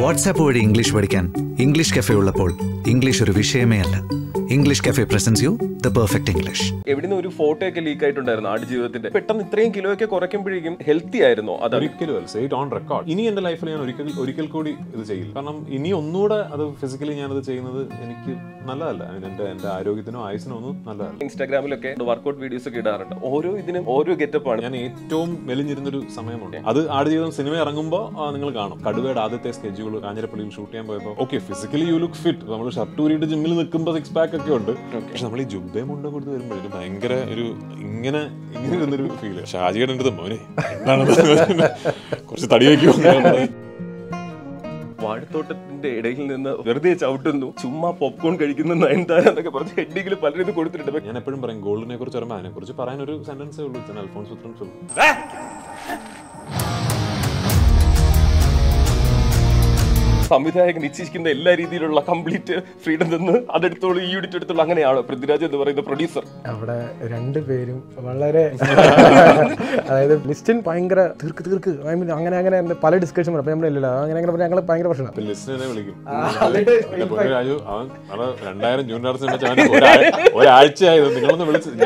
WhatsApp വഴി English പഠിക്കാൻ English cafe ഉള്ളപ്പോൾ ഇംഗ്ലീഷ് ഒരു വിഷയമേ അല്ല. English cafe presents you the perfect English. എവിടുന്ന് ഒരു ഫോട്ടോ ഒക്കെ ലീക്ക് ആയിട്ടുണ്ടായിരുന്നു ആട് ജീവിതത്തിന്റെ? പെട്ടെന്ന് ഇത്രയും കിലോ ഒക്കെ കുറയ്ക്കുമ്പോഴേക്കും ഹെൽത്തി ആയിരുന്നു? അത് ഒരിക്കലും ഓൺ റെക്കോർഡ്. ഇനി എന്റെ ലൈഫിൽ ഞാൻ ഒരിക്കൽ കൂടി ഇത് ചെയ്യില്ല. കാരണം ഇനി ഒന്നുകൂടെ അത് ഫിസിക്കലി ഞാനത് ചെയ്യുന്നത് എനിക്ക് നല്ലതല്ല. എന്റെ ആരോഗ്യത്തിനോ ആയുസിനോ ഒന്നും നല്ലതല്ല. ഇൻസ്റ്റാഗ്രാമിലൊക്കെ വർക്ക്ഔട്ട് വീഡിയോസ് ഒക്കെ ഇടാറുണ്ട്. ഓരോ ഇതിനും ഓരോ ഗെറ്റപ്പാണ്. ഞാൻ ഏറ്റവും മെലിഞ്ഞിരുന്നൊരു സമയമുണ്ട്. അത് ആട് ജീവിതം സിനിമ ഇറങ്ങുമ്പോൾ നിങ്ങൾ കാണും. കടുവയുടെ ആദ്യത്തെ സ്കെഡ്യൂൾ കാഞ്ഞിരപ്പള്ളിയിൽ ഷൂട്ട് ചെയ്യാൻ പോയപ്പോൾ okay physically you look fit. നമ്മൾ ഷർട്ട് ഊരിയിട്ട് ജിമ്മിൽ നിൽക്കുമ്പോൾ സിക്സ് പാക്ക് ഒക്കെ ഉണ്ട്. പക്ഷെ നമ്മൾ ഈ ജുബയും മുണ്ടും കൊടുത്ത് വരുമ്പോഴേക്കും ഭയങ്കര ഒരു ഇങ്ങനെ ഇങ്ങനെ ഇരുന്നൊരു ഫീല്. ഷാജിയുടെ അടുത്ത് മോനെ കുറച്ച് തടി വയ്ക്കും. വാഴത്തോട്ടത്തിന്റെ ഇടയിൽ നിന്ന് വെറുതെ ചവിട്ടുന്നു, ചുമ്മാ പോപ്കോൺ കഴിക്കുന്ന നയൻതാര എന്നൊക്കെ പറഞ്ഞ് ഹെഡിങ്ങിൽ പലരും കൊടുത്തിട്ടുണ്ട്. ഞാൻ എപ്പോഴും പറയും ഗോൾഡിനെ കുറിച്ച് പറയുമ്പോൾ അതിനെ കുറിച്ച് പറയാൻ ഒരു സെന്റൻസേ ഉള്ളൂ. അൽഫോൺസ് ഉത്തരം സംവിധായകൻ നിശ്ചയിക്കുന്ന എല്ലാ രീതിയിലുള്ള കംപ്ലീറ്റ് ഫ്രീഡം തന്ന് അതെടുത്തോളൂ, ഈ യൂണിറ്റ് എടുത്തോളൂ. അങ്ങനെയാണോ പൃഥ്വിരാജ് എന്ന് പറയുന്ന പ്രൊഡ്യൂസർ? അവിടെ രണ്ടുപേരും വളരെ അതായത് ലിസ്റ്റിൻ ഭയങ്കര തീർക്ക് അങ്ങനെ അങ്ങനെ പല ഡിസ്കഷൻ നമ്മളില്ല അങ്ങനെ അങ്ങനെ ഞങ്ങൾ ഭയങ്കര പ്രശ്നം.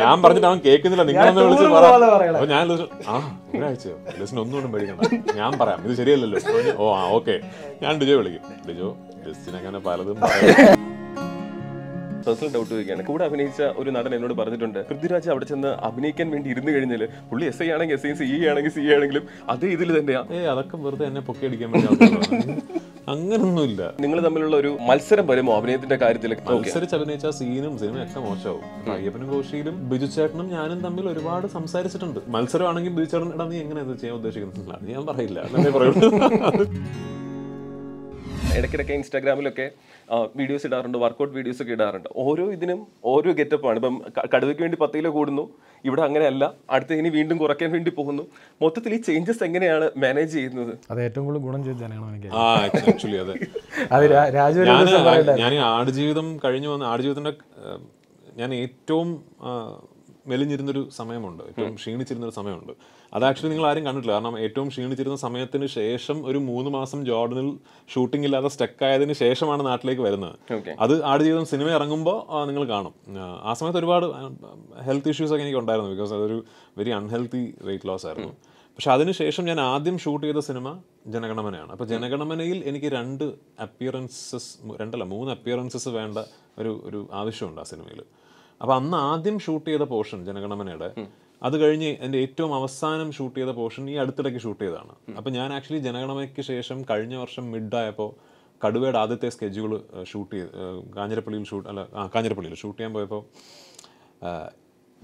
ഞാൻ പറഞ്ഞിട്ട് അവൻ കേൾക്കുന്നില്ല. നിങ്ങളൊന്ന് വിളിച്ച് ഞാൻ ഒരാഴ്ചയോ ലിസ്റ്റിന് ഒന്നുകൊണ്ടും പേടിക്കണം, ഞാൻ പറയാം ഇത് ശരിയല്ലല്ലോ. ഓ ആ ഓക്കെ ഞാൻ ഡിജോ വിളിക്കും. ഡിജോ ലിസ്റ്റിനങ്ങനെ പലതും പേഴ്സണൽ ഡൗട്ട് വയ്ക്കുകയാണ്. കൂടെ അഭിനയിച്ച ഒരു നടൻ എന്നോട് പറഞ്ഞിട്ടുണ്ട്, പൃഥ്വിരാജ് അവിടെ ചെന്ന് അഭിനയിക്കാൻ വേണ്ടി ഇരുന്ന് കഴിഞ്ഞാൽ പുള്ളി എസ് ഐ ആണെങ്കിൽ എസ് ഐ, സി ആണെങ്കിൽ സി ആണെങ്കിലും അതേ ഇതിൽ തന്നെയാണ്. അതൊക്കെ വെറുതെ എന്നെ പൊക്കിയടിക്കാൻ വേണ്ടി അങ്ങനൊന്നുമില്ല. നിങ്ങൾ തമ്മിലുള്ള ഒരു മത്സരം വരുമോ അഭിനയത്തിന്റെ കാര്യത്തിലൊക്കെ? മത്സരിച്ച് അഭിനയിച്ച സീനും സിനിമയൊക്കെ മോശമാവും. അയ്യപ്പനും കോശിയിലും ബിജു ചേട്ടനും ഞാനും തമ്മിൽ ഒരുപാട് സംസാരിച്ചിട്ടുണ്ട്. മത്സരമാണെങ്കിൽ ബിജു ചേട്ടൻ ഇടാ നീ എങ്ങനെയാ ചെയ്യാൻ ഉദ്ദേശിക്കുന്നില്ല, ഞാൻ പറയില്ല എന്നേ പറയുള്ളൂ. ഇടയ്ക്കിടയ്ക്ക് ഇൻസ്റ്റാഗ്രാമിലൊക്കെ വീഡിയോസ് ഇടാറുണ്ട്, വർക്കൗട്ട് വീഡിയോസ് ഒക്കെ ഇടാറുണ്ട്. ഓരോ ഇതിനും ഓരോ ഗെറ്റപ്പാണ്. ഇപ്പം കടുവയ്ക്ക് വേണ്ടി 10 കിലോ കൂടുന്നു, ഇവിടെ അങ്ങനെയല്ല, അടുത്ത ഇനി വീണ്ടും കുറയ്ക്കാൻ വേണ്ടി പോകുന്നു. മൊത്തത്തിൽ ഈ ചേഞ്ചസ് എങ്ങനെയാണ് മാനേജ് ചെയ്യുന്നത്? അത് ഏറ്റവും കൂടുതൽ ഗുണം ചെയ്തതാണ് ഞാൻ ആട് ജീവിതം കഴിഞ്ഞു വന്ന ആട് ജീവിതത്തിൻ്റെ ഞാൻ ഏറ്റവും മെലിഞ്ഞിരുന്നൊരു സമയമുണ്ട്, ഏറ്റവും ക്ഷീണിച്ചിരുന്നൊരു സമയമുണ്ട്. അത് ആക്ച്വലി നിങ്ങൾ ആരും കണ്ടിട്ടില്ല. കാരണം ഏറ്റവും ക്ഷീണിച്ചിരുന്ന സമയത്തിന് ശേഷം ഒരു 3 മാസം ജോർഡനിൽ ഷൂട്ടിംഗ് ഇല്ലാതെ സ്റ്റക്ക് ആയതിനു ശേഷമാണ് നാട്ടിലേക്ക് വരുന്നത്. അത് ആട് ജീവിതം സിനിമ ഇറങ്ങുമ്പോൾ നിങ്ങൾ കാണും. ആ സമയത്ത് ഒരുപാട് ഹെൽത്ത് ഇഷ്യൂസൊക്കെ എനിക്ക് ഉണ്ടായിരുന്നു. ബിക്കോസ് അതൊരു വെരി അൺഹെൽത്തി വെയിറ്റ് ലോസ് ആയിരുന്നു. പക്ഷെ അതിനുശേഷം ഞാൻ ആദ്യം ഷൂട്ട് ചെയ്ത സിനിമ ജനഗണമനയാണ്. അപ്പോൾ ജനഗണമനയിൽ എനിക്ക് 3 അപ്പിയറൻസസ് വേണ്ട ഒരു ആവശ്യമുണ്ട് ആ സിനിമയിൽ. അപ്പോൾ അന്ന് ആദ്യം ഷൂട്ട് ചെയ്ത പോർഷൻ ജനഗണമനയുടെ, അത് കഴിഞ്ഞ് എൻ്റെ ഏറ്റവും അവസാനം ഷൂട്ട് ചെയ്ത പോർഷൻ ഈ അടുത്തിടയ്ക്ക് ഷൂട്ട് ചെയ്തതാണ്. അപ്പോൾ ഞാൻ ആക്ച്വലി ജനഗണമയ്ക്ക് ശേഷം കഴിഞ്ഞ വർഷം മിഡായപ്പോൾ കടുവയുടെ ആദ്യത്തെ സ്കെഡ്യൂൾ ഷൂട്ട് ചെയ്ത് കാഞ്ഞിരപ്പള്ളിയിൽ ഷൂട്ട് ചെയ്യാൻ പോയപ്പോൾ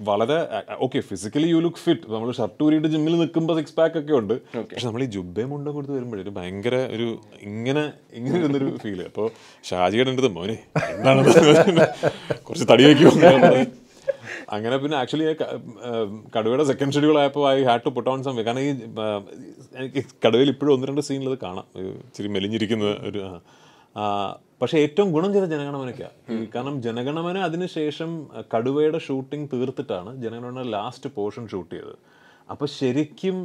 വളരെ okay physically you look fit. നമ്മൾ ഷർട്ട് ഊരിയിട്ട് ജിമ്മിൽ നിൽക്കുമ്പോൾ സിക്സ് പാക്ക് ഒക്കെ ഉണ്ട്. പക്ഷെ നമ്മൾ ഈ ജുബയും മുണ്ടും കൊടുത്ത് വരുമ്പോഴേക്കും ഭയങ്കര ഒരു ഇങ്ങനെ ഇങ്ങനെ ഇരുന്നൊരു ഫീല്. അപ്പോൾ ഷാജിയുടെ അടുത്ത് മോനെ കുറച്ച് തടി വയ്ക്കും. അങ്ങനെ പിന്നെ ആക്ച്വലി കടുവയുടെ സെക്കൻഡ് ഷെഡ്യൂൾ ആയപ്പോൾ I had to put on some. കാരണം ഈ എനിക്ക് കടുവയിൽ ഇപ്പോഴും 1-2 സീനിൽ അത് കാണാം ഇച്ചിരി മെലിഞ്ഞിരിക്കുന്നത് ഒരു. പക്ഷേ ഏറ്റവും ഗുണം ചെയ്ത ജനഗണമനയ്ക്കാണ്. കാരണം ജനഗണമന അതിനുശേഷം കടുവയുടെ ഷൂട്ടിംഗ് തീർത്തിട്ടാണ് ജനഗണമനയുടെ ലാസ്റ്റ് പോർഷൻ ഷൂട്ട് ചെയ്തത്. അപ്പോൾ ശരിക്കും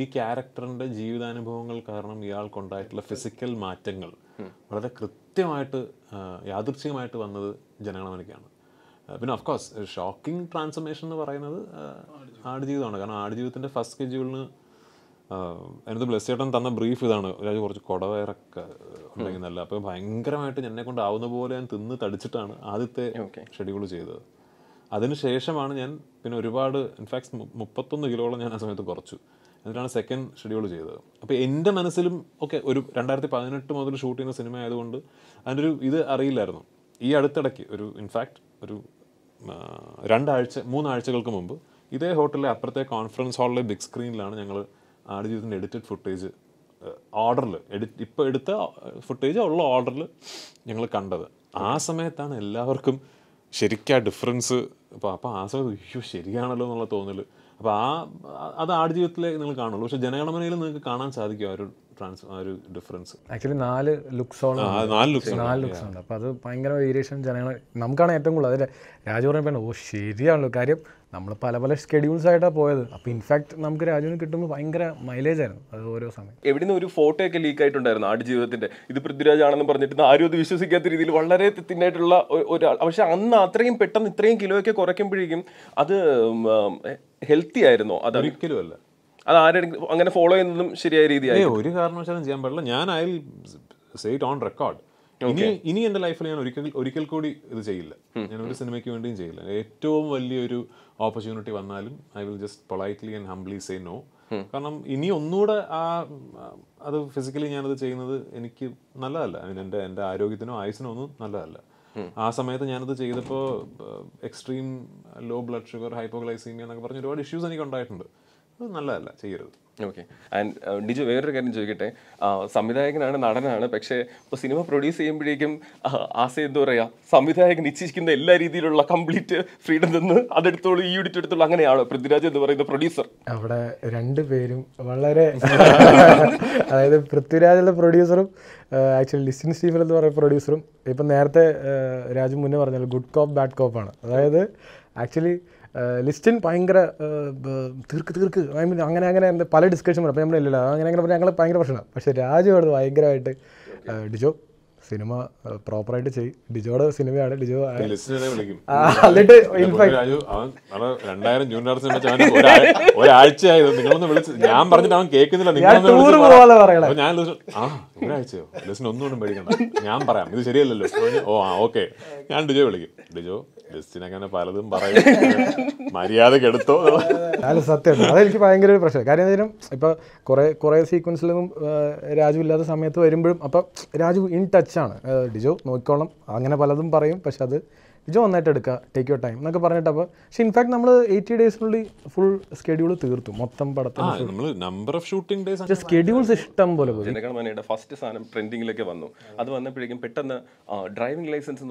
ഈ ക്യാരക്ടറിൻ്റെ ജീവിതാനുഭവങ്ങൾ കാരണം ഇയാൾക്കുണ്ടായിട്ടുള്ള ഫിസിക്കൽ മാറ്റങ്ങൾ വളരെ കൃത്യമായിട്ട് യാദൃച്ഛികമായിട്ട് വന്നത് ജനഗണമനയ്ക്കാണ്. പിന്നെ ഓഫ്കോഴ്സ് ഷോക്കിംഗ് ട്രാൻസ്ഫർമേഷൻ എന്ന് പറയുന്നത് ആട് ജീവിതമാണ്. കാരണം ആട് ജീവിതത്തിൻ്റെ ഫസ്റ്റ് സ്കെഡ്യൂളിന് എനിക്ക് ബ്ലസ് ചേട്ടൻ തന്ന ബ്രീഫ് ഇതാണ്, രാജു കുറച്ച് കുടവയറൊക്കെ ഉണ്ടെങ്കിൽ നല്ല, അപ്പോൾ ഭയങ്കരമായിട്ട് എന്നെ കൊണ്ട് ആവുന്ന പോലെ ഞാൻ തിന്ന് തടിച്ചിട്ടാണ് ആദ്യത്തെ ഷെഡ്യൂൾ ചെയ്തത്. അതിനുശേഷമാണ് ഞാൻ പിന്നെ ഒരുപാട് ഇൻഫാക്ട് 31 കിലോളം ഞാൻ ആ സമയത്ത് കുറച്ചു. എന്നിട്ടാണ് സെക്കൻഡ് ഷെഡ്യൂൾ ചെയ്തത്. അപ്പോൾ എൻ്റെ മനസ്സിലും ഒക്കെ ഒരു 2018 മുതൽ ഷൂട്ട് ചെയ്യുന്ന സിനിമ ആയതുകൊണ്ട് അതിൻ്റെ ഒരു ഇത് അറിയില്ലായിരുന്നു. ഈ അടുത്തിടയ്ക്ക് ഒരു ഇൻഫാക്ട് ഒരു 2-3 ആഴ്ചകൾക്ക് മുമ്പ് ഇതേ ഹോട്ടലിലെ അപ്പുറത്തെ കോൺഫറൻസ് ഹാളിലെ ബിഗ് സ്ക്രീനിലാണ് ഞങ്ങൾ ആട് ജീവിതത്തിൻ്റെ എഡിറ്റഡ് ഫുട്ടേജ് ഓർഡറിൽ ഇപ്പോൾ എടുത്ത ഫുട്ടേജ് ഉള്ള ഓർഡറിൽ ഞങ്ങൾ കണ്ടത്. ആ സമയത്താണ് എല്ലാവർക്കും ശരിക്കും ആ ഡിഫറൻസ്. അപ്പോൾ ആ സമയത്ത് അയ്യോ ശരിയാണല്ലോ എന്നുള്ള തോന്നൽ. അപ്പോൾ അത് ആട് ജീവിതത്തിലേ നിങ്ങൾ കാണുള്ളൂ. പക്ഷേ ജനഗണമനയിൽ നിങ്ങൾക്ക് കാണാൻ സാധിക്കും ആ ഒരു difference? Actually, there are 4 looks. There are 4 looks. There are 4 looks. That's why there is variation. We have a lot of schedules. In fact, we have a lot of mileage. Every time a photo leak in the art life. This is Prithviraj Anand. I don't think I can do it. But that's healthy. That's I follow I'll say it on record. Okay. In my life, I orical code cinema opportunity, I will just politely and humbly say no. Because physically, I mean, at that time, I extreme low blood sugar, hypoglycemia, issues. Okay. And did you ever get into it? Samidhayak and Nadana, Peksha, cinema produce him, Ase Dorea, Samidhayak Nichikin, the Larry, complete freedom than the other told you to Langana, Prithviraj, the producer. After a rendezvous, Prithviraj, the producer, actually listens to the producer. Even there, Rajmuna, good cop, bad cop. Actually, listing Pangra I mean, and the palette discussion of Pangra. But Raj or the Igra Dijo cinema property, Dijo cinema, Dijo. Listen, in fact, take your time. In fact, we have 80 days full schedule. Number of shooting days. The schedule is Janaganamana first trending. That's driving license. Did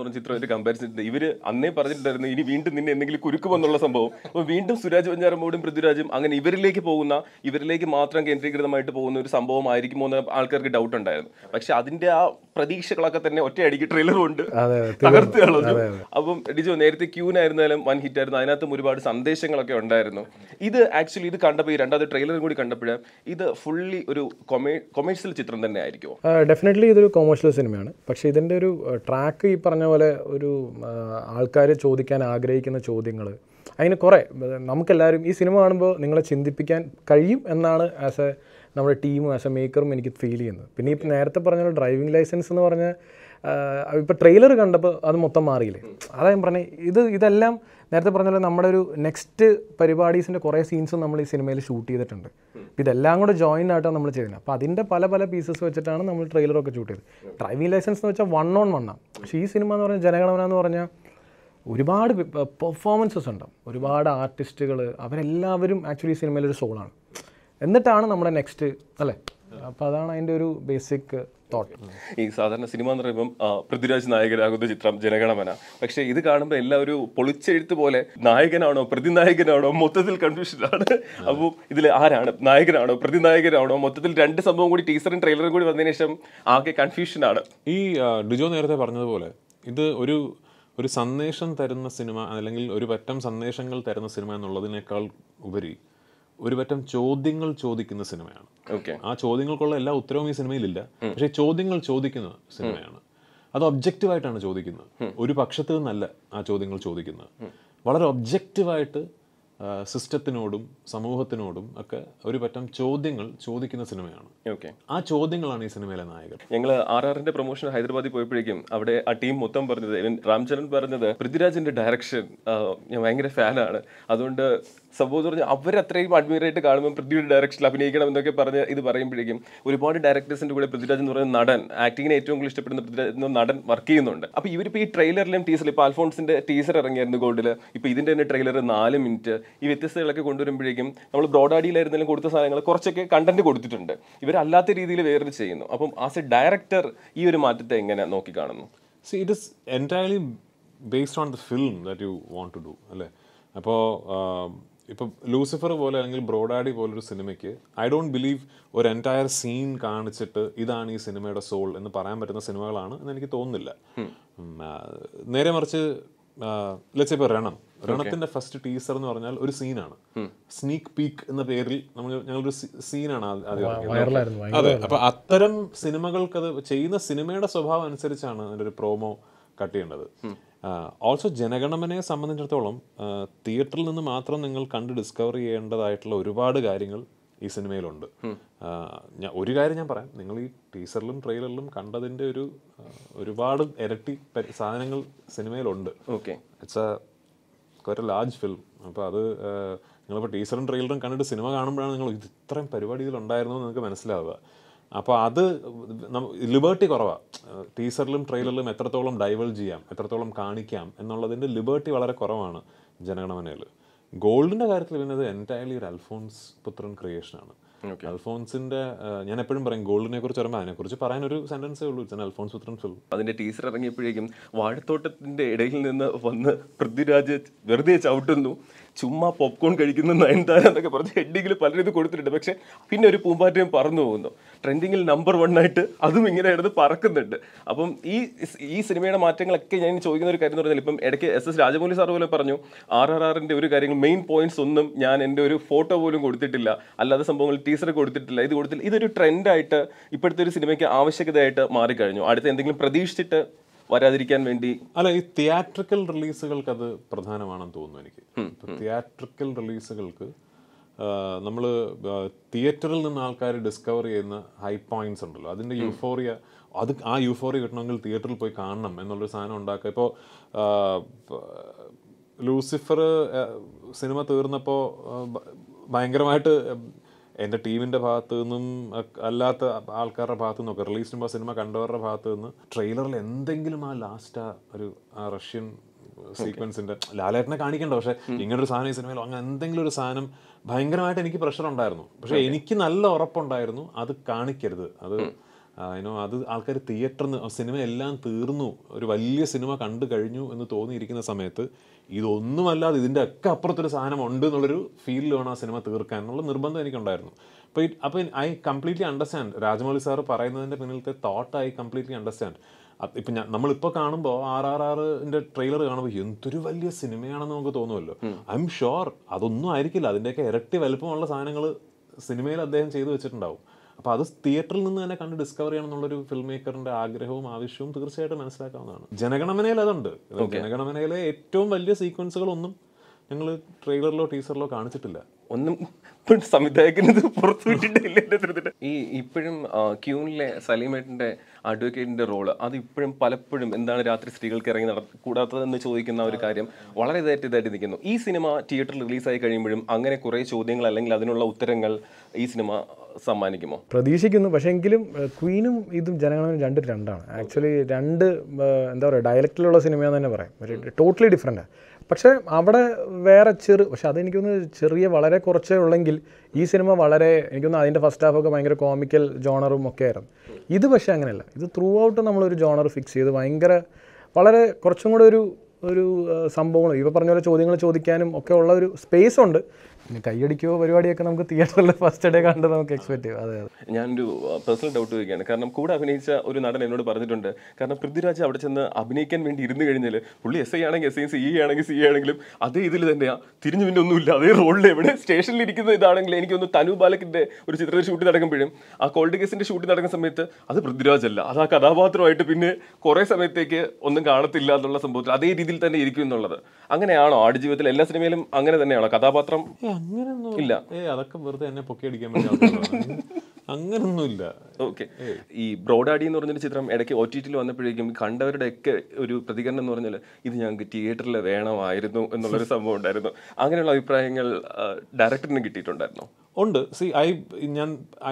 you narrate the Q and one hitter, Nana to Muriba, Sunday Shangalaka? Either actually the Kantapi under the trailer would Kantapida, either fully commercial chitran than Nariko. Definitely the commercial cinema, but she then do track Parnavala, Alkari Chodikan, Agreik and the Chodingal. I know correct, Namkalarim is cinema and Chindipikan, Kayim and Nana as a number team as a maker, make it feel in. Pinip Nartha Parnal driving license and orna. Trailer is the next paribadis and Korea scenes on the cinema shoot. With a language join at Namachina. Padinda Palapala pieces which are on trailer of a shooter. Driving license which are 1 on 1. She cinema or Janaganamana or performances under Uribad artistic. Actually, cinema soul on. And the town number next. Basic thought. This cinema is Prithviraj Nayakaraguthu Chitram Janaganamana. But this is a political pole, Nayakanaano, Prathinayakanaano, Mothathil confusion. Abu, this is Nayakanaano, Prathinayakanaano, Mothathil two sambhavum teaser and trailer koodi vandhesham, aage confusion aanu. Ee Dijo nerathe paranjathu pole, idu oru sandesham tharunna cinema, allengil oru pattam sandeshangal tharunna cinema ennulladinekal ubari. ഒരു വട്ടം ചോദ്യങ്ങൾ ചോദിക്കുന്ന സിനിമയാണ്. Okay. ആ ചോദ്യങ്ങൾക്കുള്ള എല്ലാ ഉത്തരവും ഈ സിനിമയിൽ ഇല്ല. പക്ഷേ ചോദ്യങ്ങൾ ചോദിക്കുന്ന സിനിമയാണ്. അത് ഒബ്ജക്റ്റീവ് ആയിട്ടാണ് ചോദിക്കുന്നത്. ഒരു പക്ഷത്തു നിന്നല്ല ആ ചോദ്യങ്ങൾ ചോദിക്കുന്നത്. വളരെ ഒബ്ജക്റ്റീവ് ആയിട്ട് സിസ്റ്റത്തിനോടും സമൂഹത്തിനോടും ഒക്കെ ഒരു വട്ടം ചോദ്യങ്ങൾ ചോദിക്കുന്ന സിനിമയാണ്. ഓക്കേ. ആ ചോദ്യങ്ങളാണ് ഈ സിനിമയിലെ നായകൻ. ഞങ്ങൾ ആർആറിന്റെ പ്രൊമോഷൻ ഹൈദരാബാദിൽ പോയപ്പോഴേക്കും അവിടെ ആ ടീം മൊത്തം പറഞ്ഞത് ഇവൻ രാംചരൻ പറഞ്ഞത് പൃഥ്വിരാജിന്റെ ഡയറക്ഷൻ ഞാൻ ഭയങ്കര ഫാനാണ്. അതുകൊണ്ട് suppose you have admired the direction of the director, you can't directors into the acting in English. So, you have a trailer and teaser. Alphonse is a teaser. See, it is entirely based on the film that you want to do. ഇപ്പോൾ Lucifer പോലെ അല്ലെങ്കിൽ ബ്രോഡാഡി പോലൊരു സിനിമയ്ക്ക് I don't believe ഒരു entire scene കാണിച്ചിട്ട് ഇതാണ് ഈ സിനിമയുടെ സോൾ എന്ന് പറയാൻ പറ്റുന്ന സിനിമകളാണ് എന്ന് എനിക്ക് തോന്നുന്നില്ല. നേരെ മറിച്ച് ലെറ്റ്സ് ഇപ്പോൾ രണത്തിന്റെ ഫസ്റ്റ് ടീസർ എന്ന് പറഞ്ഞാൽ ഒരു സീനാണ്, സ്നീക്ക് പീക്ക് എന്ന പേരിൽ നമ്മൾ ഞങ്ങളൊരു സീനാണ് ആദ്യം. അതെ, അപ്പൊ അത്തരം സിനിമകൾക്ക് അത് ചെയ്യുന്ന സിനിമയുടെ സ്വഭാവം അനുസരിച്ചാണ് അതിൻ്റെ ഒരു പ്രോമോ കട്ട് ചെയ്യേണ്ടത്. ഓൾസോ ജനഗണമനയെ സംബന്ധിച്ചിടത്തോളം തിയേറ്ററിൽ നിന്ന് മാത്രം നിങ്ങൾ കണ്ട് ഡിസ്കവർ ചെയ്യേണ്ടതായിട്ടുള്ള ഒരുപാട് കാര്യങ്ങൾ ഈ സിനിമയിലുണ്ട്. ഒരു കാര്യം ഞാൻ പറയാം, നിങ്ങൾ ഈ ടീസറിലും ട്രെയിലറിലും കണ്ടതിൻ്റെ ഒരുപാട് ഇരട്ടി സാധനങ്ങൾ സിനിമയിലുണ്ട്. It's a large film. അപ്പോൾ അത് നിങ്ങളിപ്പോൾ ടീസറും ട്രെയിലറും കണ്ടിട്ട് സിനിമ കാണുമ്പോഴാണ് നിങ്ങൾ ഇത് ഇത്രയും പരിപാടി ഇതിലുണ്ടായിരുന്നു എന്ന് നിങ്ങൾക്ക് മനസ്സിലാവുക. അപ്പോൾ അത് ലിബേർട്ടി കുറവാണ്. ടീസറിലും ട്രെയിലറിലും എത്രത്തോളം ഡൈവേർജ് ചെയ്യാം, എത്രത്തോളം കാണിക്കാം എന്നുള്ളതിൻ്റെ ലിബേർട്ടി വളരെ കുറവാണ് ജനഗണമനയിൽ. ഗോൾഡിൻ്റെ കാര്യത്തിൽ പിന്നെ അത് എൻറ്റയർലി ഒരു അൽഫോൺസ് പുത്രൻ ക്രിയേഷനാണ്. അൽഫോൺസിന്റെ ഞാൻ എപ്പോഴും പറയും ഗോൾഡിനെ കുറിച്ച് പറയുമ്പോൾ അതിനെക്കുറിച്ച് പറയാൻ ഒരു സെന്റൻസേ ഉള്ളൂ, അൽഫോൺസ് പുത്രൻ ഫിലിം. അതിന്റെ ടീസർ ഇറങ്ങിയപ്പോഴേക്കും വാഴത്തോട്ടത്തിന്റെ ഇടയിൽ നിന്ന് വന്ന് പൃഥ്വിരാജ് വെറുതെ ചവിട്ടുന്നു, ചുമ്മാ പോപ്കോൺ കഴിക്കുന്ന നയൻതാര എന്നൊക്കെ പറഞ്ഞ് ഹെഡിങ്ങിൽ പലരും ഇത് കൊടുത്തിട്ടുണ്ട്. പക്ഷെ പിന്നെ ഒരു പൂമ്പാറ്റയും പറന്നു പോകുന്നു, ട്രെൻഡിങ്ങിൽ നമ്പർ 1 ആയിട്ട് അതും ഇങ്ങനെ ഇടന്ന് പറക്കുന്നുണ്ട്. അപ്പം ഈ സിനിമയുടെ മാറ്റങ്ങളൊക്കെ ഞാൻ ചോദിക്കുന്ന ഒരു കാര്യം എന്ന് പറഞ്ഞാൽ, ഇപ്പം ഇടയ്ക്ക് SS രാജമൗലി സാർ പോലും പറഞ്ഞു RRRന്റെ ഒരു കാര്യങ്ങൾ മെയിൻ പോയിന്റ്സ് ഒന്നും ഞാൻ എൻ്റെ ഒരു ഫോട്ടോ പോലും കൊടുത്തിട്ടില്ല, അല്ലാതെ സംഭവങ്ങൾ ടീസർ കൊടുത്തിട്ടില്ല, ഇത് കൊടുത്തില്ല. ഇതൊരു ട്രെൻഡായിട്ട് ഇപ്പോഴത്തെ ഒരു സിനിമയ്ക്ക് ആവശ്യകതയായിട്ട് മാറിക്കഴിഞ്ഞു, അടുത്ത എന്തെങ്കിലും പ്രതീക്ഷിച്ചിട്ട് വരാതിരിക്കാൻ വേണ്ടി. അല്ല, ഈ തിയേറ്ററിക്കൽ റിലീസുകൾക്ക് അത് പ്രധാനമാണെന്ന് തോന്നുന്നു എനിക്ക്. തിയേറ്ററിക്കൽ റിലീസുകൾക്ക് നമ്മൾ തിയേറ്ററിൽ നിന്ന് ആൾക്കാർ ഡിസ്കവർ ചെയ്യുന്ന ഹൈ പോയിന്റ്സ് ഉണ്ടല്ലോ, അതിൻ്റെ യൂഫോറിയ, അത് ആ യൂഫോറിയ കിട്ടണമെങ്കിൽ തിയേറ്ററിൽ പോയി കാണണം എന്നുള്ളൊരു സാധനം ഉണ്ടാക്കുക. ഇപ്പോൾ ലൂസിഫർ സിനിമ തീർന്നപ്പോൾ ഭയങ്കരമായിട്ട് എൻ്റെ ടീമിൻ്റെ ഭാഗത്തു നിന്നും അല്ലാത്ത ആൾക്കാരുടെ ഭാഗത്തു നിന്നൊക്കെ, റിലീസ് ചെയ്യുമ്പോൾ സിനിമ കണ്ടവരുടെ ഭാഗത്തു നിന്ന് ട്രെയിലറിൽ എന്തെങ്കിലും ആ ലാസ്റ്റ് ആ റഷ്യൻ സീക്വൻസിൻ്റെ ലാലേട്ടനെ കാണിക്കണ്ട, പക്ഷേ ഇങ്ങനൊരു സാധനം ഈ സിനിമയിൽ അങ്ങനെ എന്തെങ്കിലും ഒരു സാധനം ഭയങ്കരമായിട്ട് എനിക്ക് പ്രഷർ ഉണ്ടായിരുന്നു. പക്ഷേ എനിക്ക് നല്ല ഉറപ്പുണ്ടായിരുന്നു അത് കാണിക്കരുത്, അത് അതിനോ അത് ആൾക്കാർ തിയേറ്ററിന് സിനിമ എല്ലാം തീർന്നു, ഒരു വലിയ സിനിമ കണ്ടു കഴിഞ്ഞു എന്ന് തോന്നിയിരിക്കുന്ന സമയത്ത് ഇതൊന്നുമല്ലാതെ ഇതിൻ്റെ ഒക്കെ അപ്പുറത്തൊരു സാധനം ഉണ്ട് എന്നുള്ളൊരു ഫീലിൽ വേണം ആ സിനിമ തീർക്കാൻ എന്നുള്ള നിർബന്ധം എനിക്കുണ്ടായിരുന്നു. അപ്പോൾ I completely understand Rajamouli sir പറയുന്നതിൻ്റെ പിന്നിലത്തെ തോട്ട്. I completely understand. ഇപ്പം നമ്മളിപ്പോൾ കാണുമ്പോൾ RRRന്റെ ട്രെയിലർ കാണുമ്പോൾ എന്തൊരു വലിയ സിനിമയാണെന്ന് നമുക്ക് തോന്നുമല്ലോ. ഐ എം ഷുവർ അതൊന്നും ആയിരിക്കില്ല, അതിൻ്റെയൊക്കെ ഇരട്ടി വലുപ്പമുള്ള സാധനങ്ങൾ സിനിമയിൽ അദ്ദേഹം ചെയ്തു വെച്ചിട്ടുണ്ടാവും. അപ്പോൾ അത് തിയേറ്ററിൽ നിന്ന് തന്നെ കണ്ട് ഡിസ്കവർ ചെയ്യണം എന്നുള്ളൊരു ഫിലിം മേക്കറിൻ്റെ ആഗ്രഹവും ആവശ്യവും തീർച്ചയായിട്ടും മനസ്സിലാക്കാവുന്നതാണ്. ജനഗണമനയിൽ അതുണ്ട്. ജനഗണമനയിലെ ഏറ്റവും വലിയ സീക്വൻസുകളൊന്നും ഞങ്ങൾ ട്രെയിലറിലോ ടീസറിലോ കാണിച്ചിട്ടില്ല, ഒന്നും സംവിധായകനത് പുറത്തു വിട്ടിട്ടില്ല. ഇപ്പോഴും ക്യൂണിലെ സലീമേട്ടൻ്റെ അഡ്വക്കേറ്റിൻ്റെ റോള് അത് ഇപ്പോഴും പലപ്പോഴും എന്താണ് രാത്രി സ്ത്രീകൾക്ക് ഇറങ്ങി കൂടാത്തതെന്ന് ചോദിക്കുന്ന ഒരു കാര്യം വളരെ ഇതായിട്ട് നിൽക്കുന്നു. ഈ സിനിമ തിയേറ്ററിൽ റിലീസായി കഴിയുമ്പോഴും അങ്ങനെ കുറേ ചോദ്യങ്ങൾ അല്ലെങ്കിൽ അതിനുള്ള ഉത്തരങ്ങൾ ഈ സിനിമ സമ്മാനിക്കുമോ പ്രതീക്ഷിക്കുന്നു. പക്ഷേ എങ്കിലും ക്വീനും ഇതും ജനഗണമനയും രണ്ടാണ്. ആക്ച്വലി രണ്ട് എന്താ പറയുക ഡയലക്റ്റിലുള്ള സിനിമയെന്ന് തന്നെ പറയാം, ഒരു ടോട്ടലി ഡിഫറൻറ്റാണ്. പക്ഷേ അവിടെ വേറെ പക്ഷെ അതെനിക്കൊന്ന് ചെറിയ വളരെ കുറച്ചേ ഉള്ളെങ്കിൽ ഈ സിനിമ വളരെ എനിക്കൊന്ന് അതിൻ്റെ ഫസ്റ്റ് ഹാഫൊക്കെ ഭയങ്കര കോമിക്കൽ ജോണറും ഒക്കെ ആയിരുന്നു. ഇത് പക്ഷേ അങ്ങനെയല്ല, ഇത് ത്രൂ ഔട്ട് നമ്മളൊരു ജോണർ ഫിക്സ് ചെയ്ത് ഭയങ്കര വളരെ കുറച്ചും കൂടെ ഒരു ഒരു സംഭവങ്ങൾ ഇപ്പോൾ പറഞ്ഞ പോലെ ചോദ്യങ്ങൾ ചോദിക്കാനും ഒക്കെ ഉള്ള ഒരു സ്പേസ് ഉണ്ട്. പിന്നെ കൈയടിക്കുകയോ പരിപാടിയൊക്കെ നമുക്ക് തിയേറ്ററിൽ ഫസ്റ്റ് ഡേ കണ്ട് നമുക്ക് എക്സ്പെക്ട് ചെയ്യും. അതെ, ഞാനൊരു പേഴ്സണൽ ഡൗട്ട് ചോദിക്കുകയാണ്. കാരണം കൂടെ അഭിനയിച്ച ഒരു നടൻ എന്നോട് പറഞ്ഞിട്ടുണ്ട്, കാരണം പൃഥ്വിരാജ് അവിടെ ചെന്ന് അഭിനയിക്കാൻ വേണ്ടി ഇരുന്ന് കഴിഞ്ഞാൽ പുള്ളി SI ആണെങ്കിൽ SI, CE ആണെങ്കിൽ CE ആണെങ്കിലും അതേ ഇതിൽ തന്നെയാണ്, തിരിഞ്ഞു പിന്നെ ഒന്നുമില്ല, അതേ റോളിൽ എവിടെ സ്റ്റേഷനിൽ ഇരിക്കുന്ന ഇതാണെങ്കിൽ എനിക്കൊന്ന് തനു ബാലക്കിൻ്റെ ഒരു ചിത്രത്തിൽ ഷൂട്ട് നടക്കുമ്പോഴും ആ കോൾഡ് കേസിൻ്റെ ഷൂട്ട് നടക്കുന്ന സമയത്ത് അത് പൃഥ്വിരാജ് അല്ല, അത് ആ കഥാപാത്രമായിട്ട് പിന്നെ കുറേ സമയത്തേക്ക് ഒന്നും കാണത്തില്ല എന്നുള്ള സംഭവത്തിൽ അതേ രീതിയിൽ തന്നെ ഇരിക്കും എന്നുള്ളത് അങ്ങനെയാണോ? ആടുജീവിതത്തിൽ എല്ലാ സിനിമയിലും അങ്ങനെ തന്നെയാണോ കഥാപാത്രം? ഇല്ല, അതൊക്കെ വെറുതെ എന്നെ പൊക്കിയടിക്കാൻ പറ്റില്ല, അങ്ങനൊന്നുമില്ല. ഓക്കെ, ഈ ബ്രോഡാഡി എന്ന് പറഞ്ഞൊരു ചിത്രം ഇടയ്ക്ക് OTTയിൽ വന്നപ്പോഴേക്കും കണ്ടവരുടെയൊക്കെ ഒരു പ്രതികരണം എന്ന് പറഞ്ഞാൽ ഇത് ഞങ്ങൾക്ക് തിയേറ്ററിൽ വേണമായിരുന്നു എന്നുള്ളൊരു സംഭവം ഉണ്ടായിരുന്നു. അങ്ങനെയുള്ള അഭിപ്രായങ്ങൾ ഡയറക്ടറിന് കിട്ടിയിട്ടുണ്ടായിരുന്നു? ഉണ്ട്.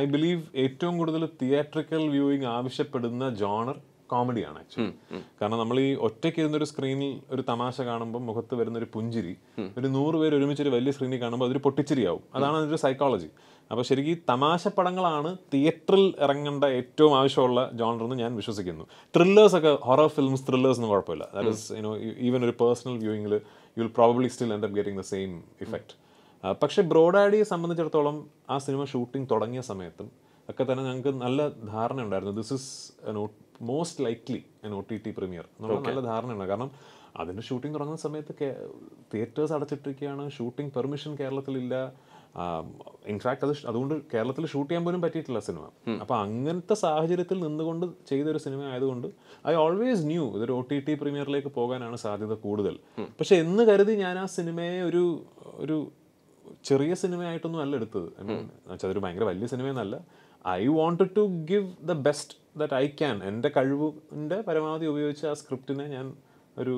ഐ ബിലീവ് ഏറ്റവും കൂടുതൽ തിയേറ്ററിക്കൽ വ്യൂയിങ് ആവശ്യപ്പെടുന്ന ജോണർ കോമഡിയാണ് ആക്ച്വലി. കാരണം നമ്മൾ ഈ ഒറ്റയ്ക്ക് ഇരുന്നൊരു സ്ക്രീനിൽ ഒരു തമാശ കാണുമ്പോൾ മുഖത്ത് വരുന്നൊരു പുഞ്ചിരി ഒരു 100 പേര് ഒരുമിച്ചൊരു വലിയ സ്ക്രീനിൽ കാണുമ്പോൾ അതൊരു പൊട്ടിച്ചിരിയാവും. അതാണ് അതിൻ്റെ സൈക്കോളജി. അപ്പോൾ ശരിക്കും ഈ തമാശ പടങ്ങളാണ് തിയേറ്ററിൽ ഇറങ്ങേണ്ട ഏറ്റവും ആവശ്യമുള്ള ജോണറെന്ന് ഞാൻ വിശ്വസിക്കുന്നു. ത്രില്ലേഴ്സൊക്കെ, ഹൊറർ ഫിലിംസ്, ത്രില്ലേഴ്സൊന്നും കുഴപ്പമില്ല. ദാറ്റ് ഈസ് ഈവൻ ഒരു പേഴ്സണൽ വ്യൂയിങ്ങിൽ you will probably still end up getting the same effect. പക്ഷേ ബ്രോഡാഡിയെ സംബന്ധിച്ചിടത്തോളം ആ സിനിമ ഷൂട്ടിംഗ് തുടങ്ങിയ സമയത്തും ഒക്കെ തന്നെ ഞങ്ങൾക്ക് നല്ല ധാരണ ഉണ്ടായിരുന്നു, this is most likely an OTT premiere എന്നുള്ള നല്ല ധാരണയുണ്ട്. കാരണം അതിൻ്റെ ഷൂട്ടിംഗ് തുടങ്ങുന്ന സമയത്ത് തിയേറ്റേഴ്സ് അടച്ചിട്ടിരിക്കുകയാണ്, ഷൂട്ടിംഗ് പെർമിഷൻ കേരളത്തിലില്ല, ഇൻഫാക്ട് അത് അതുകൊണ്ട് കേരളത്തിൽ ഷൂട്ട് ചെയ്യാൻ പോലും പറ്റിയിട്ടില്ല സിനിമ. അപ്പോൾ അങ്ങനത്തെ സാഹചര്യത്തിൽ നിന്നുകൊണ്ട് ചെയ്തൊരു സിനിമ ആയതുകൊണ്ട് ഐ ഓൾവേസ് ന്യൂ ഇതൊരു OTT പ്രീമിയറിലേക്ക് പോകാനാണ് സാധ്യത കൂടുതൽ. പക്ഷെ എന്ന് കരുതി ഞാൻ ആ സിനിമയെ ഒരു ഒരു ചെറിയ സിനിമയായിട്ടൊന്നും അല്ല എടുത്തത്, അതൊരു ഭയങ്കര വലിയ സിനിമയെന്നല്ല. I wanted to give the best that I can, എൻ്റെ കഴിവിൻ്റെ പരമാവധി ഉപയോഗിച്ച് ആ സ്ക്രിപ്റ്റിനെ ഞാൻ ഒരു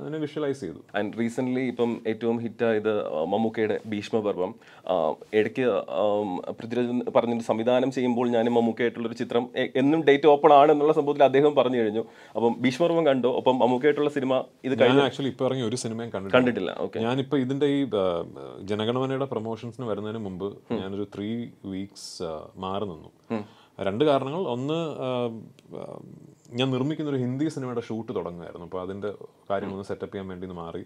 അതിനെ വിഷ്വലൈസ് ചെയ്തു. ആൻഡ് റീസെൻ്റ്ലി ഇപ്പം ഏറ്റവും ഹിറ്റായത് മമ്മൂക്കയുടെ ഭീഷ്മപർവം. ഇടയ്ക്ക് പൃഥ്വിരാജ് പറഞ്ഞിട്ട് സംവിധാനം ചെയ്യുമ്പോൾ ഞാൻ മമ്മൂക്കയായിട്ടുള്ളൊരു ചിത്രം എന്നും ഡേറ്റ് ഓപ്പൺ ആണ് എന്നുള്ള സംഭവത്തിൽ അദ്ദേഹം പറഞ്ഞു കഴിഞ്ഞു. അപ്പം ഭീഷ്മപർവം കണ്ടോ? അപ്പം മമ്മൂക്കയായിട്ടുള്ള സിനിമ ഇത് കഴിഞ്ഞ ആക്ച്വലി ഇപ്പോൾ ഇറങ്ങി ഒരു സിനിമയും കണ്ടിട്ടില്ല. ഓക്കെ, ഞാനിപ്പോൾ ഇതിൻ്റെ ഈ ജനഗണമനയുടെ പ്രൊമോഷൻസിന് വരുന്നതിന് മുമ്പ് ഞാനൊരു 3 വീക്സ് മാറി നിന്നു. രണ്ട് കാരണങ്ങൾ. ഒന്ന്, ഞാൻ നിർമ്മിക്കുന്നൊരു ഹിന്ദി സിനിമയുടെ ഷൂട്ട് തുടങ്ങുമായിരുന്നു, അപ്പോൾ അതിൻ്റെ കാര്യങ്ങളൊന്ന് സെറ്റപ്പ് ചെയ്യാൻ വേണ്ടി മാറി.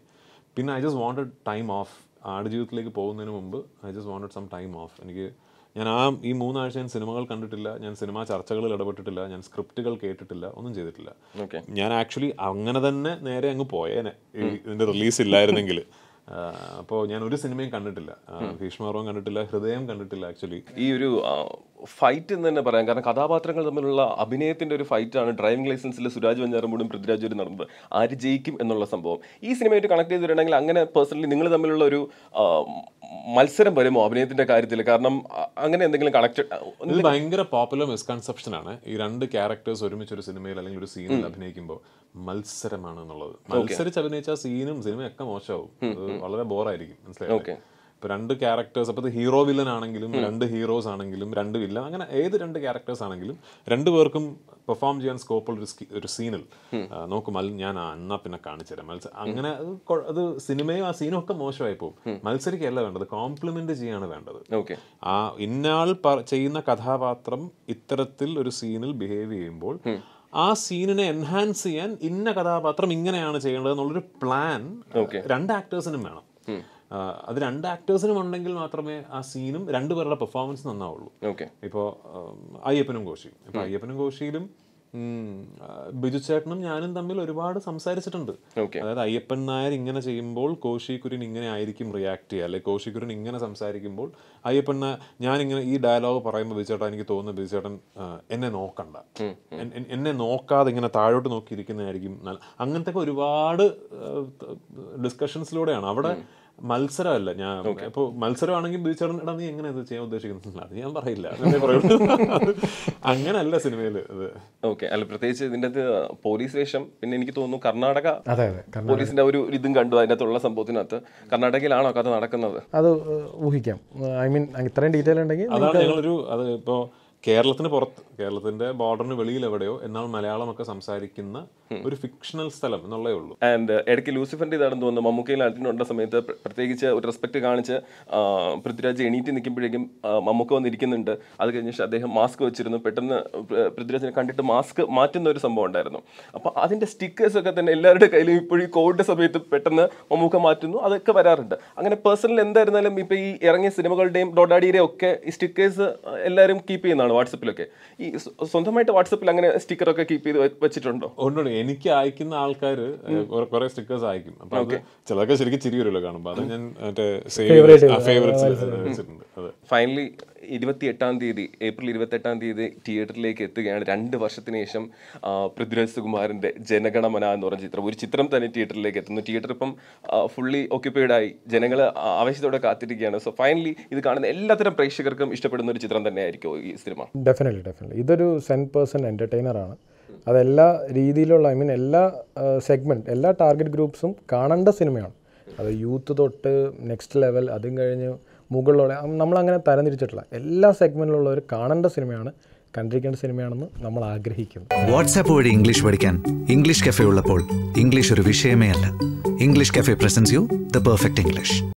പിന്നെ I just wanted time off. ആടുജീവിതത്തിലേക്ക് പോകുന്നതിന് മുമ്പ് I just wanted some time off. ഞാൻ ഈ 3 ആഴ്ച ഞാൻ സിനിമകൾ കണ്ടിട്ടില്ല, ഞാൻ സിനിമാ ചർച്ചകളിൽ ഇടപെട്ടിട്ടില്ല, ഞാൻ സ്ക്രിപ്റ്റുകൾ കേട്ടിട്ടില്ല, ഒന്നും ചെയ്തിട്ടില്ല. ഞാൻ ആക്ച്വലി അങ്ങനെ തന്നെ നേരെ അങ്ങ് പോയേനെ ഇതിൻ്റെ റിലീസ് ഇല്ലായിരുന്നെങ്കിൽ. അപ്പോൾ ഞാൻ ഒരു സിനിമയും കണ്ടിട്ടില്ല, ഭീഷ്മപർവം കണ്ടിട്ടില്ല, ഹൃദയം കണ്ടിട്ടില്ല. ആക്ച്വലി ഈ ഒരു ഫൈറ്റ് എന്ന് തന്നെ പറയാം, കാരണം കഥാപാത്രങ്ങൾ തമ്മിലുള്ള അഭിനയത്തിൻ്റെ ഒരു ഫൈറ്റാണ് ഡ്രൈവിംഗ് ലൈസൻസിൽ സുരാജ് വഞ്ചാറമ്പൂടും പൃഥ്വിരാജും നടന്നത്, ആര് ജയിക്കും എന്നുള്ള സംഭവം. ഈ സിനിമയായിട്ട് കണക്ട് ചെയ്ത് വരണമെങ്കിൽ അങ്ങനെ പേഴ്സണലി നിങ്ങൾ തമ്മിലുള്ള ഒരു മത്സരം വരുമോ അഭിനയത്തിൻ്റെ കാര്യത്തിൽ? കാരണം അങ്ങനെ എന്തെങ്കിലും കണക്ട്. ഇത് ഭയങ്കര പോപ്പുലർ മിസ്കൺസെപ്ഷനാണ്, ഈ 2 ക്യാരക്ടേഴ്സ് ഒരുമിച്ച് ഒരു സിനിമയിൽ അല്ലെങ്കിൽ ഒരു സീനിൽ അഭിനയിക്കുമ്പോൾ മത്സരമാണ് എന്നുള്ളത്. മത്സരിച്ച് അഭിനയിച്ച സീനും സിനിമയൊക്കെ മോശമാവും, വളരെ ബോറായിരിക്കും. മനസ്സിലായി? ഇപ്പോൾ 2 ക്യാരക്ടേഴ്സ്, അപ്പോൾ ഹീറോ വില്ലൻ ആണെങ്കിലും 2 ഹീറോസ് ആണെങ്കിലും 2 വില്ലൻ, അങ്ങനെ ഏത് 2 ക്യാരക്ടേഴ്സ് ആണെങ്കിലും 2 പേർക്കും പെർഫോം ചെയ്യാൻ സ്കോപ്പുള്ള ഒരു സീനിൽ നോക്കുമ്പോൾ ഞാൻ എന്നാ പിന്നെ കാണിച്ചു തരാം മത്സരം, അങ്ങനെ അത് സിനിമയും ആ സീനും ഒക്കെ മോശമായി പോകും. മത്സരിക്കല്ല വേണ്ടത്, കോംപ്ലിമെന്റ് ചെയ്യാണ് വേണ്ടത്. ആ ഇന്നാൾ ചെയ്യുന്ന കഥാപാത്രം ഇത്തരത്തിൽ ഒരു സീനിൽ ബിഹേവ് ചെയ്യുമ്പോൾ ആ സീനിനെ എൻഹാൻസ് ചെയ്യാൻ ഇന്ന കഥാപാത്രം ഇങ്ങനെയാണ് ചെയ്യേണ്ടത് എന്നുള്ളൊരു പ്ലാൻ 2 ആക്ടേഴ്സിനും വേണം. അത് 2 ആക്ടേഴ്സിനും ഉണ്ടെങ്കിൽ മാത്രമേ ആ സീനും 2 പേരുടെ പെർഫോമൻസ് നന്നാവുള്ളൂ. ഇപ്പോൾ അയ്യപ്പനും കോശിയും, ഇപ്പോൾ അയ്യപ്പനും കോശിയിലും ബിജു ചേട്ടനും ഞാനും തമ്മിൽ ഒരുപാട് സംസാരിച്ചിട്ടുണ്ട്. അതായത് അയ്യപ്പൻ നായർ ഇങ്ങനെ ചെയ്യുമ്പോൾ കോശി കുര്യൻ ഇങ്ങനെ ആയിരിക്കും റിയാക്ട് ചെയ്യുക, അല്ലെങ്കിൽ കോശി കുര്യൻ ഇങ്ങനെ സംസാരിക്കുമ്പോൾ അയ്യപ്പൻ നായർ ഞാനിങ്ങനെ ഈ ഡയലോഗ് പറയുമ്പോൾ ബിജു ചേട്ടൻ, എനിക്ക് തോന്നുന്നു ബിജു ചേട്ടൻ എന്നെ നോക്കണ്ട, എന്നെ നോക്കാതെ ഇങ്ങനെ താഴോട്ട് നോക്കിയിരിക്കുന്നതായിരിക്കും നല്ല, അങ്ങനത്തെ ഒരുപാട് ഡിസ്കഷൻസിലൂടെയാണ്. അവിടെ മത്സരമല്ല. ഞാൻ ഇപ്പോൾ മത്സരമാണെങ്കിൽ ബിജുചേട്ടൻ ഇടാ നീ എങ്ങനെ ഇത് ചെയ്യാൻ ഉദ്ദേശിക്കുന്നില്ല, അത് ഞാൻ പറയില്ല, അങ്ങനല്ല സിനിമയിൽ. ഓക്കെ, അല്ല പ്രത്യേകിച്ച് ഇതിൻ്റെ അത് പോലീസ് വേഷം. പിന്നെ എനിക്ക് തോന്നുന്നു കർണാടക പോലീസിന്റെ ഒരു ഇതും കണ്ടു അതിനകത്തുള്ള സംഭവത്തിനകത്ത്. കർണാടകയിലാണോ കഥ നടക്കുന്നത്? അത് ഊഹിക്കാം, ഐ മീൻ ഇത്രയും ഡീറ്റെയിൽ ഉണ്ടെങ്കിൽ. അതാണ് ഞങ്ങളൊരു അത് ഇപ്പോൾ കേരളത്തിന് പുറത്ത്, കേരളത്തിന്റെ ബോർഡറിന് വെളിയിൽ എവിടെയോ എന്നാൽ മലയാളമൊക്കെ സംസാരിക്കുന്ന ഒരു ഫിക്ഷണൽ സ്ഥലം എന്നുള്ളേ ഉള്ളൂ. ആൻഡ് ഇടയ്ക്ക് ലൂസിഫറിന്റെ ഇതാണെന്ന് തോന്നുന്നു മമ്മൂക്കയിൽ അടുത്തിട്ടുള്ള സമയത്ത് പ്രത്യേകിച്ച് ഒരു റെസ്പെക്ട് കാണിച്ച് പൃഥ്വിരാജ് എണീറ്റ് നിൽക്കുമ്പോഴേക്കും മമ്മൂക്ക വന്നിരിക്കുന്നുണ്ട്. അത് കഴിഞ്ഞ അദ്ദേഹം മാസ്ക് വെച്ചിരുന്നു, പെട്ടെന്ന് പൃഥ്വിരാജിനെ കണ്ടിട്ട് മാസ്ക് മാറ്റുന്ന ഒരു സംഭവം ഉണ്ടായിരുന്നു. അപ്പോൾ അതിന്റെ സ്റ്റിക്കേഴ്സ് ഒക്കെ തന്നെ എല്ലാവരുടെ കയ്യിലും ഇപ്പോഴും കോവിഡ് സമയത്ത് പെട്ടെന്ന് മമ്മൂക്ക മാറ്റുന്നു, അതൊക്കെ വരാറുണ്ട്. അങ്ങനെ പേഴ്സണൽ എന്തായിരുന്നാലും ഇപ്പോൾ ഈ ഇറങ്ങിയ സിനിമകളുടെയും ഡോഡാഡിയുടെയും ഒക്കെ ഈ സ്റ്റിക്കേഴ്സ് എല്ലാവരും കീപ്പ് ചെയ്യുന്നതാണ് വാട്സപ്പിലൊക്കെ. ഈ സ്വന്തമായിട്ട് വാട്സപ്പിൽ അങ്ങനെ സ്റ്റിക്കറൊക്കെ കീപ്പ് ചെയ്ത് വെച്ചിട്ടുണ്ടോ? ഉണ്ട്, എനിക്ക് അയക്കുന്ന ആൾക്കാർ കുറെ സ്റ്റിക്കേഴ്സ് അയക്കും. അപ്പൊ അത് ചിലതൊക്കെ ശരിക്കും ചിരി വരുമല്ലോ കാണുമ്പോൾ, അത് ഞാൻ വെച്ചിട്ടുണ്ട്. ഫൈനലി 28-ാം തീയതി ഏപ്രിൽ 28-ാം തീയതി തിയേറ്ററിലേക്ക് എത്തുകയാണ് 2 വർഷത്തിന് ശേഷം പൃഥ്വിരാജ് സുകുമാരൻ്റെ ജനഗണമന എന്ന് പറഞ്ഞ ചിത്രം. ഒരു ചിത്രം തന്നെ തിയേറ്ററിലേക്ക് എത്തുന്നു. തിയേറ്റർ ഇപ്പം ഫുള്ളി ഓക്യുപ്പൈഡായി, ജനങ്ങൾ ആവേശത്തോടെ കാത്തിരിക്കുകയാണ്. സോ ഫൈനലി ഇത് കാണുന്ന എല്ലാത്തരം പ്രേക്ഷകർക്കും ഇഷ്ടപ്പെടുന്ന ഒരു ചിത്രം തന്നെ ആയിരിക്കും ഈ സിനിമ. ഡെഫിനറ്റ്ലി ഇതൊരു 100% എൻ്റർടൈനറാണ്. അതെല്ലാ രീതിയിലുള്ള ഐ മീൻ എല്ലാ സെഗ്മെൻറ്റ്, എല്ലാ ടാർഗറ്റ് ഗ്രൂപ്പ്സും കാണേണ്ട സിനിമയാണ്. അത് യൂത്ത് തൊട്ട് നെക്സ്റ്റ് ലെവൽ, അതും കഴിഞ്ഞ് മുകളിലുള്ള, നമ്മളങ്ങനെ തരംതിരിച്ചിട്ടില്ല. എല്ലാ സെഗ്മെൻറ്റിലുള്ളവർ കാണേണ്ട സിനിമയാണ്, കണ്ടിരിക്കേണ്ട സിനിമയാണെന്ന് നമ്മൾ ആഗ്രഹിക്കുന്നു. വാട്സാപ്പ് വഴി ഇംഗ്ലീഷ് പഠിക്കാൻ ഇംഗ്ലീഷ് കഫേ ഉള്ളപ്പോൾ ഇംഗ്ലീഷ് ഒരു വിഷയമേ അല്ല. English cafe presents you the perfect English.